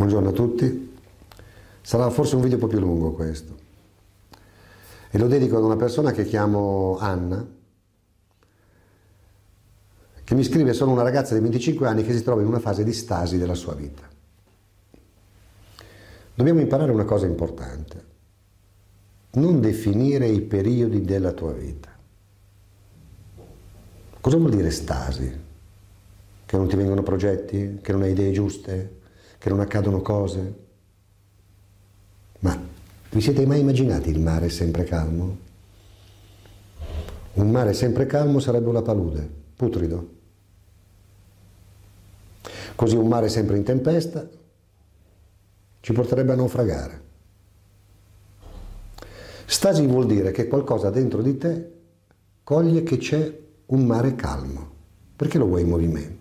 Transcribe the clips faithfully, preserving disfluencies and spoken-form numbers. Buongiorno a tutti. Sarà forse un video un po' più lungo questo. E lo dedico ad una persona che chiamo Anna, che mi scrive: sono una ragazza di venticinque anni che si trova in una fase di stasi della sua vita. Dobbiamo imparare una cosa importante. Non definire i periodi della tua vita. Cosa vuol dire stasi? Che non ti vengono progetti? Che non hai idee giuste? Che non accadono cose? Ma vi siete mai immaginati il mare sempre calmo? Un mare sempre calmo sarebbe una palude, putrido. Così un mare sempre in tempesta ci porterebbe a naufragare. Stasi vuol dire che qualcosa dentro di te coglie che c'è un mare calmo, perché lo vuoi in movimento.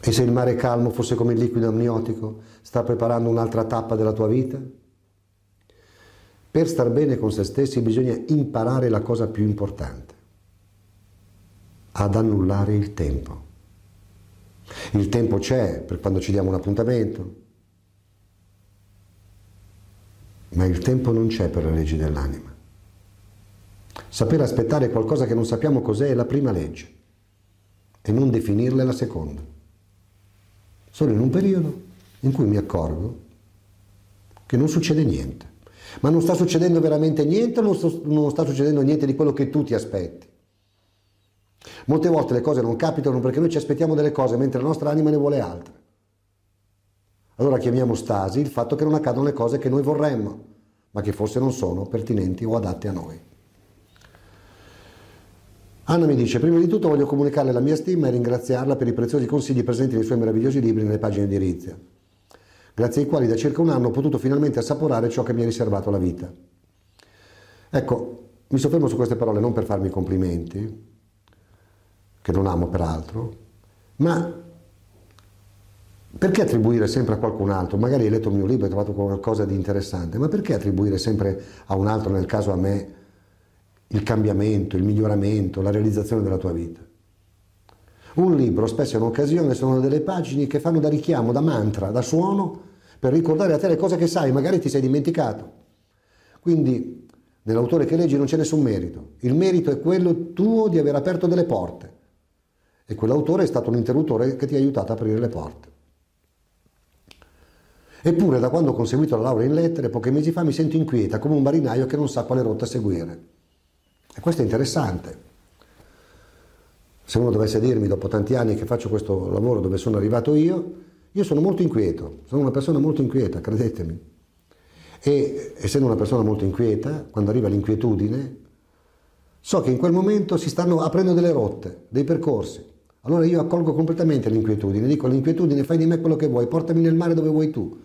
E se il mare calmo fosse come il liquido amniotico, sta preparando un'altra tappa della tua vita? Per star bene con se stessi bisogna imparare la cosa più importante, ad annullare il tempo. Il tempo c'è per quando ci diamo un appuntamento, ma il tempo non c'è per le leggi dell'anima. Sapere aspettare qualcosa che non sappiamo cos'è è la prima legge e non definirla è la seconda. Sono in un periodo in cui mi accorgo che non succede niente, ma non sta succedendo veramente niente, non, so, non sta succedendo niente di quello che tu ti aspetti. Molte volte le cose non capitano perché noi ci aspettiamo delle cose mentre la nostra anima ne vuole altre. Allora chiamiamo stasi il fatto che non accadono le cose che noi vorremmo, ma che forse non sono pertinenti o adatte a noi. Anna mi dice: prima di tutto voglio comunicarle la mia stima e ringraziarla per i preziosi consigli presenti nei suoi meravigliosi libri nelle pagine di Riza, grazie ai quali da circa un anno ho potuto finalmente assaporare ciò che mi ha riservato la vita. Ecco, mi soffermo su queste parole non per farmi complimenti, che non amo peraltro, ma perché attribuire sempre a qualcun altro? Magari hai letto il mio libro e hai trovato qualcosa di interessante, ma perché attribuire sempre a un altro, nel caso a me, il cambiamento, il miglioramento, la realizzazione della tua vita? Un libro spesso è un'occasione, sono delle pagine che fanno da richiamo, da mantra, da suono, per ricordare a te le cose che sai, magari ti sei dimenticato. Quindi nell'autore che leggi non c'è nessun merito, il merito è quello tuo di aver aperto delle porte e quell'autore è stato un interruttore che ti ha aiutato a aprire le porte. Eppure da quando ho conseguito la laurea in lettere pochi mesi fa mi sento inquieta come un marinaio che non sa quale rotta seguire. E questo è interessante. Se uno dovesse dirmi dopo tanti anni che faccio questo lavoro dove sono arrivato io, io sono molto inquieto, sono una persona molto inquieta, credetemi. E essendo una persona molto inquieta, quando arriva l'inquietudine, so che in quel momento si stanno aprendo delle rotte, dei percorsi. Allora io accolgo completamente l'inquietudine, dico: l'inquietudine, fai di me quello che vuoi, portami nel mare dove vuoi tu.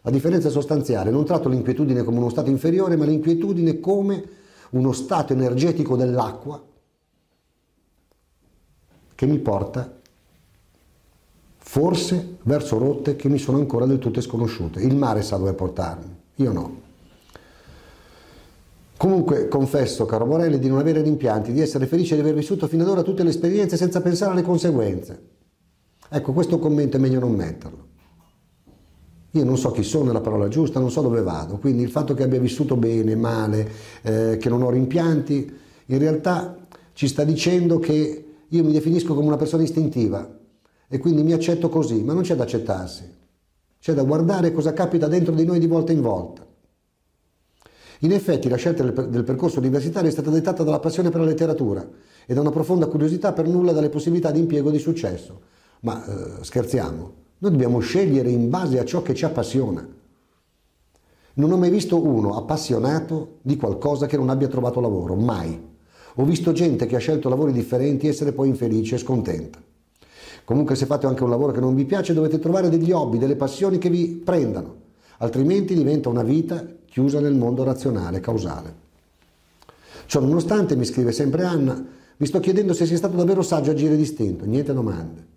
La differenza è sostanziale, non tratto l'inquietudine come uno stato inferiore, ma l'inquietudine come uno stato energetico dell'acqua che mi porta forse verso rotte che mi sono ancora del tutto sconosciute. Il mare sa dove portarmi, io no. Comunque confesso, caro Morelli, di non avere rimpianti, di essere felice di aver vissuto fino ad ora tutte le esperienze senza pensare alle conseguenze. Ecco, questo commento è meglio non metterlo. Io non so chi sono, è la parola giusta, non so dove vado, quindi il fatto che abbia vissuto bene, male, eh, che non ho rimpianti, in realtà ci sta dicendo che io mi definisco come una persona istintiva e quindi mi accetto così, ma non c'è da accettarsi, c'è da guardare cosa capita dentro di noi di volta in volta. In effetti la scelta del percorso universitario è stata dettata dalla passione per la letteratura e da una profonda curiosità per nulla dalle possibilità di impiego e di successo, ma eh, scherziamo. Noi dobbiamo scegliere in base a ciò che ci appassiona. Non ho mai visto uno appassionato di qualcosa che non abbia trovato lavoro, mai. Ho visto gente che ha scelto lavori differenti essere poi infelice e scontenta. Comunque se fate anche un lavoro che non vi piace dovete trovare degli hobby, delle passioni che vi prendano, altrimenti diventa una vita chiusa nel mondo razionale, causale. Ciò nonostante, mi scrive sempre Anna, mi sto chiedendo se sia stato davvero saggio agire distinto, niente domande.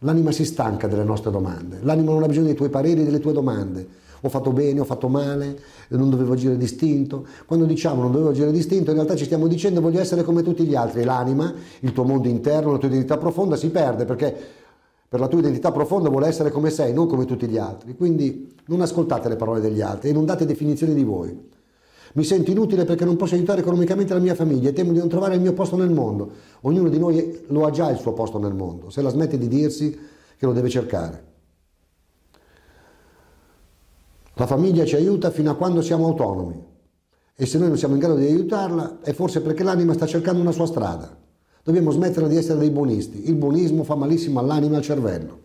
L'anima si stanca delle nostre domande, l'anima non ha bisogno dei tuoi pareri e delle tue domande. Ho fatto bene, ho fatto male, non dovevo agire distinto. Quando diciamo non dovevo agire distinto, in realtà ci stiamo dicendo voglio essere come tutti gli altri. L'anima, il tuo mondo interno, la tua identità profonda si perde perché per la tua identità profonda vuole essere come sei, non come tutti gli altri. Quindi non ascoltate le parole degli altri e non date definizioni di voi. Mi sento inutile perché non posso aiutare economicamente la mia famiglia e temo di non trovare il mio posto nel mondo. Ognuno di noi lo ha già il suo posto nel mondo, se la smette di dirsi che lo deve cercare. La famiglia ci aiuta fino a quando siamo autonomi e se noi non siamo in grado di aiutarla è forse perché l'anima sta cercando una sua strada. Dobbiamo smettere di essere dei buonisti. Il buonismo fa malissimo all'anima e al cervello.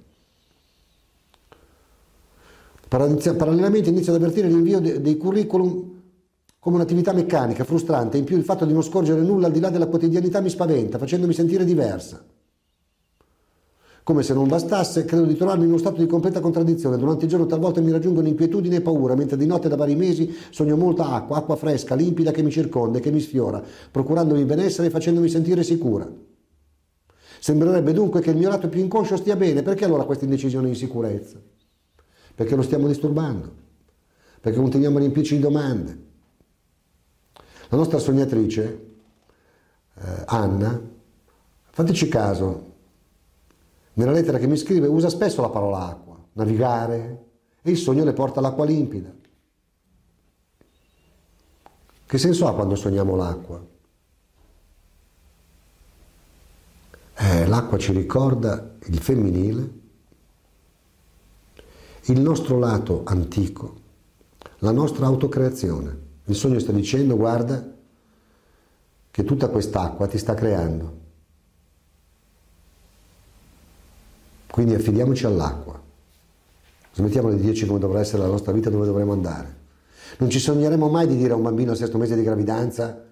Parallelamente inizio ad avvertire l'invio dei curriculum come un'attività meccanica, frustrante. In più il fatto di non scorgere nulla al di là della quotidianità mi spaventa, facendomi sentire diversa. Come se non bastasse, credo di trovarmi in uno stato di completa contraddizione. Durante il giorno talvolta mi raggiungono inquietudine e paura, mentre di notte da vari mesi sogno molta acqua, acqua fresca, limpida che mi circonda e che mi sfiora, procurandomi benessere e facendomi sentire sicura. Sembrerebbe dunque che il mio lato più inconscio stia bene. Perché allora questa indecisione e insicurezza? Perché lo stiamo disturbando, perché continuiamo a riempirci di domande. La nostra sognatrice, eh, Anna, fateci caso, nella lettera che mi scrive usa spesso la parola acqua, navigare, e il sogno le porta all'acqua limpida. Che senso ha quando sogniamo l'acqua? Eh, l'acqua ci ricorda il femminile, il nostro lato antico, la nostra autocreazione. Il sogno sta dicendo, guarda, che tutta quest'acqua ti sta creando. Quindi affidiamoci all'acqua. Smettiamo di dirci come dovrà essere la nostra vita, dove dovremo andare. Non ci sogneremo mai di dire a un bambino al sesto mese di gravidanza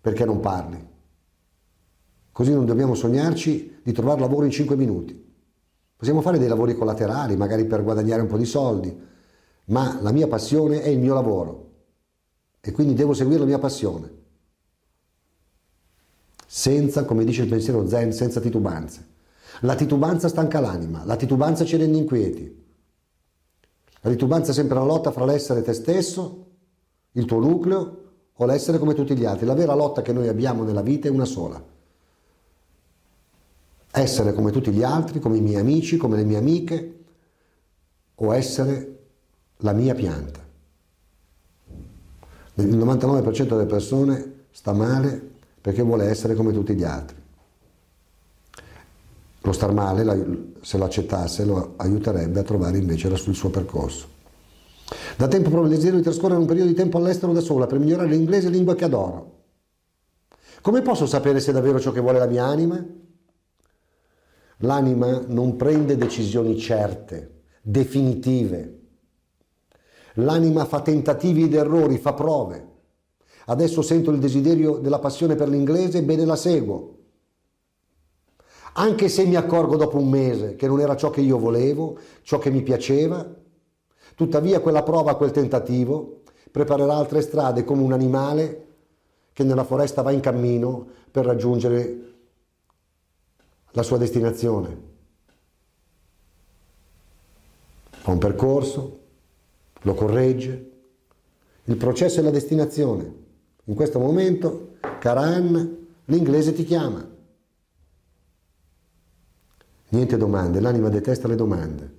perché non parli. Così non dobbiamo sognarci di trovare lavoro in cinque minuti. Possiamo fare dei lavori collaterali, magari per guadagnare un po' di soldi, ma la mia passione è il mio lavoro. E quindi devo seguire la mia passione, senza, come dice il pensiero zen, senza titubanze. La titubanza stanca l'anima, la titubanza ci rende inquieti. La titubanza è sempre la lotta fra l'essere te stesso, il tuo nucleo, o l'essere come tutti gli altri. La vera lotta che noi abbiamo nella vita è una sola. Essere come tutti gli altri, come i miei amici, come le mie amiche, o essere la mia pianta. Il novantanove per cento delle persone sta male perché vuole essere come tutti gli altri. Lo star male, se lo accettasse, lo aiuterebbe a trovare invece il suo percorso. Da tempo provo il desiderio di trascorrere un periodo di tempo all'estero da sola per migliorare l'inglese, lingua che adoro. Come posso sapere se è davvero ciò che vuole la mia anima? L'anima non prende decisioni certe, definitive. L'anima fa tentativi ed errori, fa prove. Adesso sento il desiderio della passione per l'inglese, bene, la seguo. Anche se mi accorgo dopo un mese che non era ciò che io volevo, ciò che mi piaceva, tuttavia quella prova, quel tentativo, preparerà altre strade come un animale che nella foresta va in cammino per raggiungere la sua destinazione. Fa un percorso, lo corregge. Il processo è la destinazione. In questo momento, Karan, l'inglese ti chiama. Niente domande, l'anima detesta le domande.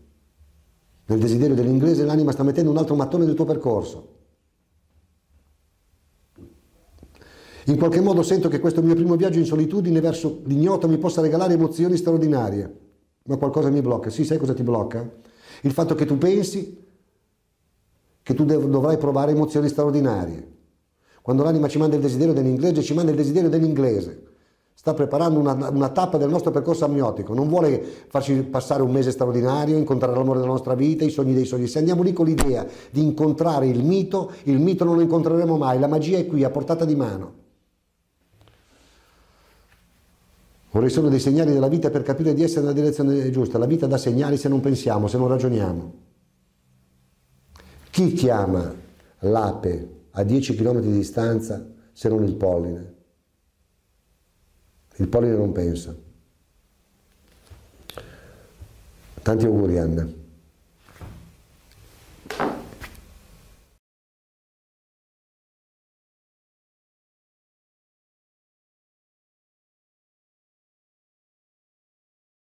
Nel desiderio dell'inglese l'anima sta mettendo un altro mattone del tuo percorso. In qualche modo sento che questo mio primo viaggio in solitudine verso l'ignoto mi possa regalare emozioni straordinarie, ma qualcosa mi blocca. Sì, sai cosa ti blocca? Il fatto che tu pensi che tu dovrai provare emozioni straordinarie. Quando l'anima ci manda il desiderio dell'inglese, ci manda il desiderio dell'inglese. Sta preparando una, una tappa del nostro percorso amniotico. Non vuole farci passare un mese straordinario, incontrare l'amore della nostra vita, i sogni dei sogni. Se andiamo lì con l'idea di incontrare il mito, il mito non lo incontreremo mai. La magia è qui, a portata di mano. Vorrei solo dei segnali della vita per capire di essere nella direzione giusta. La vita dà segnali se non pensiamo, se non ragioniamo. Chi chiama l'ape a dieci chilometri di distanza se non il polline? Il polline non pensa. Tanti auguri, Anna.